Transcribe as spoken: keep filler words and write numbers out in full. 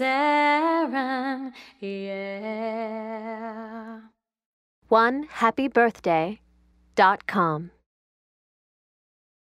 Seren, yeah. one happy birthday dot com